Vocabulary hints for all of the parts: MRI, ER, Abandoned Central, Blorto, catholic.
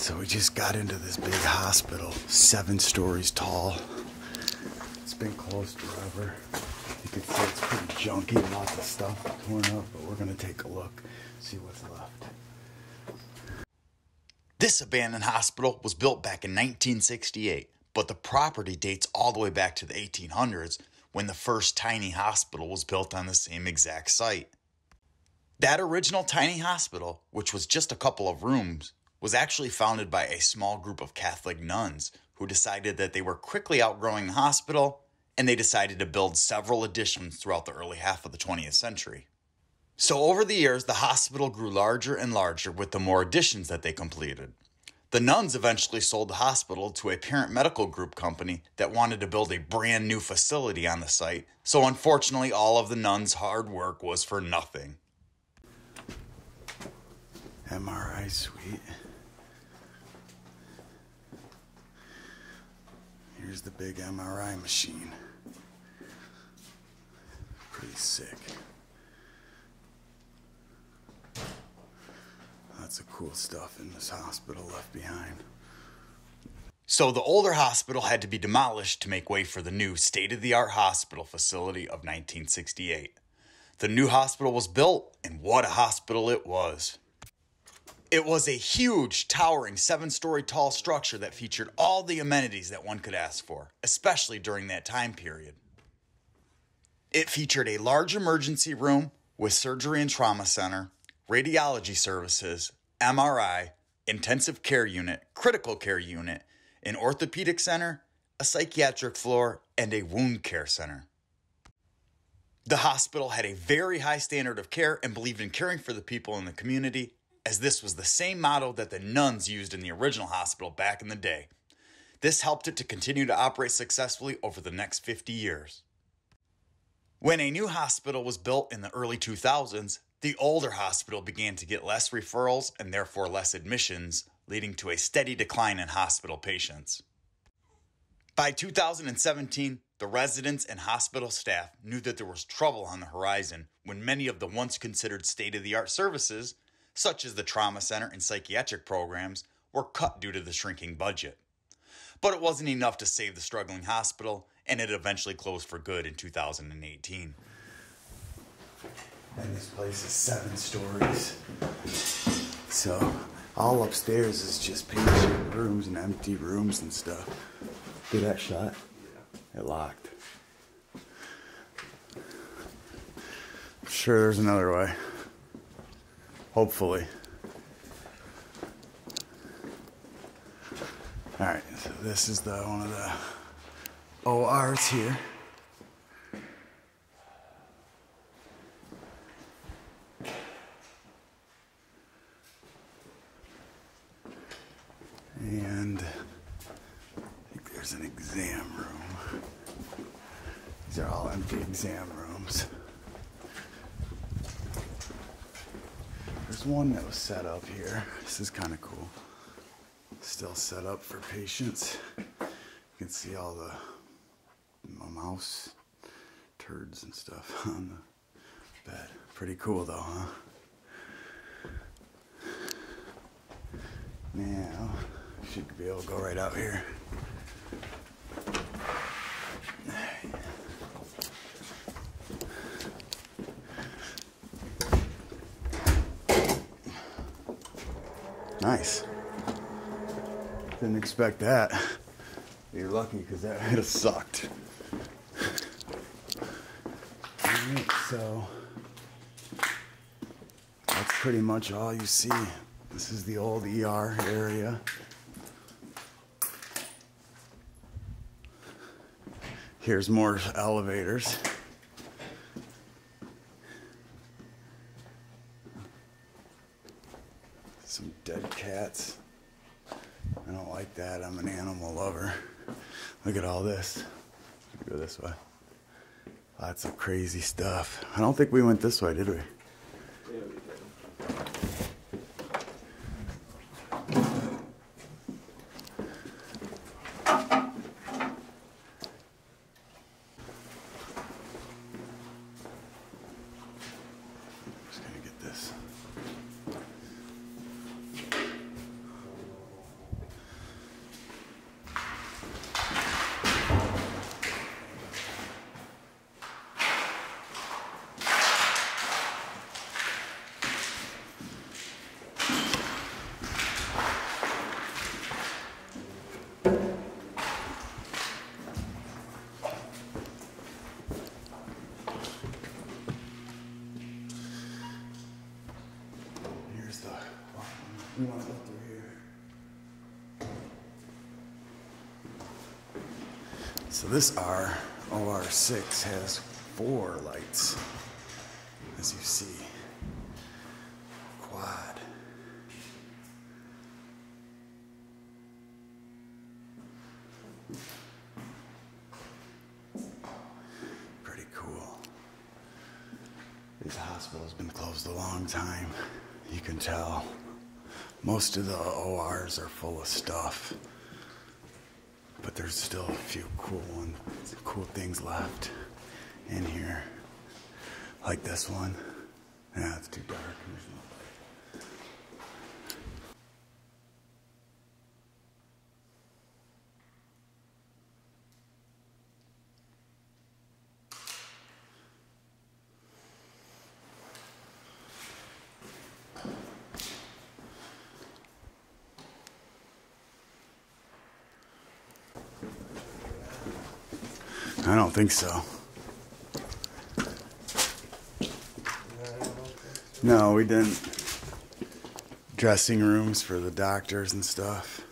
So we just got into this big hospital, 7 stories tall. It's been closed forever. You can see it's pretty junky, lots of stuff torn up, but we're gonna take a look, see what's left. This abandoned hospital was built back in 1968, but the property dates all the way back to the 1800s when the first tiny hospital was built on the same exact site. That original tiny hospital, which was just a couple of rooms, was actually founded by a small group of Catholic nuns who decided that they were quickly outgrowing the hospital, and they decided to build several additions throughout the early half of the 20th century. So over the years, the hospital grew larger and larger with the more additions that they completed. The nuns eventually sold the hospital to a parent medical group company that wanted to build a brand new facility on the site, so unfortunately all of the nuns' hard work was for nothing. MRI suite. Here's the big MRI machine. Pretty sick. Lots of cool stuff in this hospital left behind. So the older hospital had to be demolished to make way for the new state-of-the-art hospital facility of 1968. The new hospital was built, and what a hospital it was. It was a huge, towering, 7-story tall structure that featured all the amenities that one could ask for, especially during that time period. It featured a large emergency room with surgery and trauma center, radiology services, MRI, intensive care unit, critical care unit, an orthopedic center, a psychiatric floor, and a wound care center. The hospital had a very high standard of care and believed in caring for the people in the community, as this was the same model that the nuns used in the original hospital back in the day. This helped it to continue to operate successfully over the next 50 years. When a new hospital was built in the early 2000s, the older hospital began to get less referrals and therefore less admissions, leading to a steady decline in hospital patients. By 2017, the residents and hospital staff knew that there was trouble on the horizon when many of the once considered state-of-the-art services, such as the trauma center and psychiatric programs, were cut due to the shrinking budget. But it wasn't enough to save the struggling hospital, and it eventually closed for good in 2018. And this place is 7 stories. So all upstairs is just patient rooms and empty rooms and stuff. Get that shot? Yeah. It locked. I'm sure there's another way. Hopefully. All right, so this is one of the ORs here. And I think there's an exam room. These are all empty exam rooms. There's one that was set up here. This is kind of cool. Still set up for patients. You can see all the mouse turds and stuff on the bed. Pretty cool though, huh? Now, should be able to go right out here. Nice. Didn't expect that. You're lucky because that would have sucked. All right, so that's pretty much all you see. This is the old ER area. Here's more elevators. Some dead cats. I don't like that. I'm an animal lover. Look at all this. Go this way. Lots of crazy stuff. I don't think we went this way, did we? Yeah, we did. I'm just gonna get this. We want to go through here. So this OR6 has 4 lights, as you see. Quad. Pretty cool. This hospital's been closed a long time. You can tell. Most of the ORs are full of stuff, but there's still a few cool things left in here, like this one. Yeah, it's too dark. There's no light. I don't think so. No, we didn't. Dressing rooms for the doctors and stuff.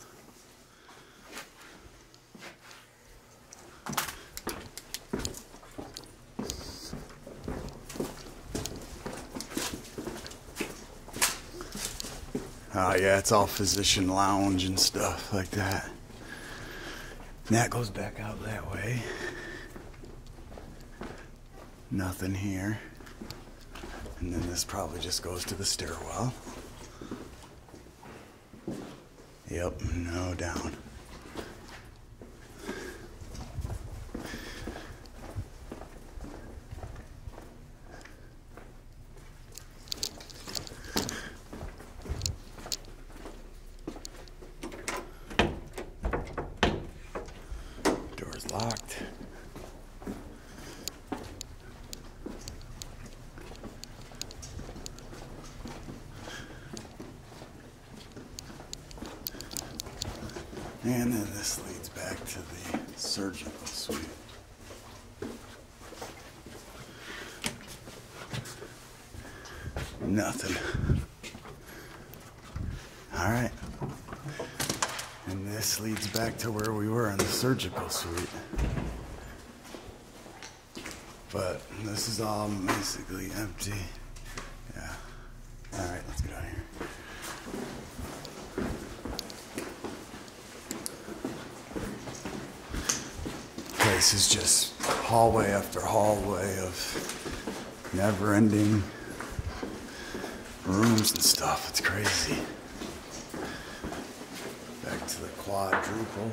Oh yeah, it's all physician lounge and stuff like that. And that goes back out that way. Nothing here. And then this probably just goes to the stairwell. Yep, no down. Door's locked. And then this leads back to the surgical suite. Nothing. All right. And this leads back to where we were in the surgical suite. But this is all basically empty. Yeah. All right, let's get out of here. This is just hallway after hallway of never-ending rooms and stuff. It's crazy. Back to the quadruple.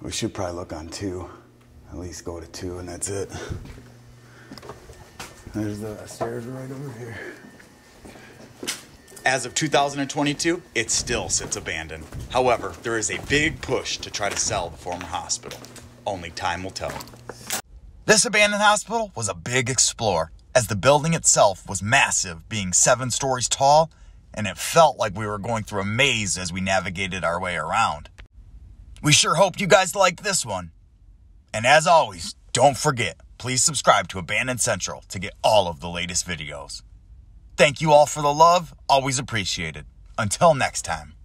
We should probably look on 2. At least go to 2 and that's it. There's the stairs right over here. As of 2022, it still sits abandoned. However, there is a big push to try to sell the former hospital. Only time will tell. This abandoned hospital was a big explorer, as the building itself was massive, being 7 stories tall, and it felt like we were going through a maze as we navigated our way around. We sure hope you guys liked this one. And as always, don't forget, please subscribe to Abandoned Central to get all of the latest videos. Thank you all for the love, always appreciated. Until next time.